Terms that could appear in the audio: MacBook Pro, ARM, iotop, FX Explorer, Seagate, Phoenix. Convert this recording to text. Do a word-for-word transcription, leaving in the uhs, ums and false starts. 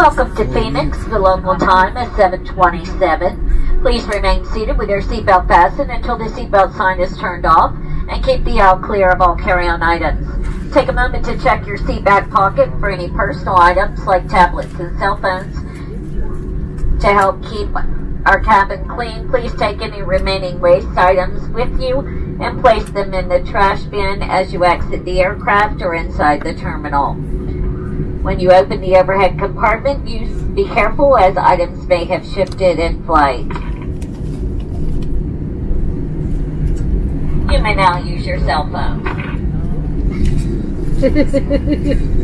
Welcome to Phoenix. The local time is seven twenty-seven. Please remain seated with your seatbelt fastened until the seatbelt sign is turned off, and keep the aisle clear of all carry-on items. Take a moment to check your seat back pocket for any personal items like tablets and cell phones. To help keep our cabin clean, please take any remaining waste items with you and place them in the trash bin as you exit the aircraft or inside the terminal. When you open the overhead compartment, you be careful as items may have shifted in flight. You may now use your cell phone.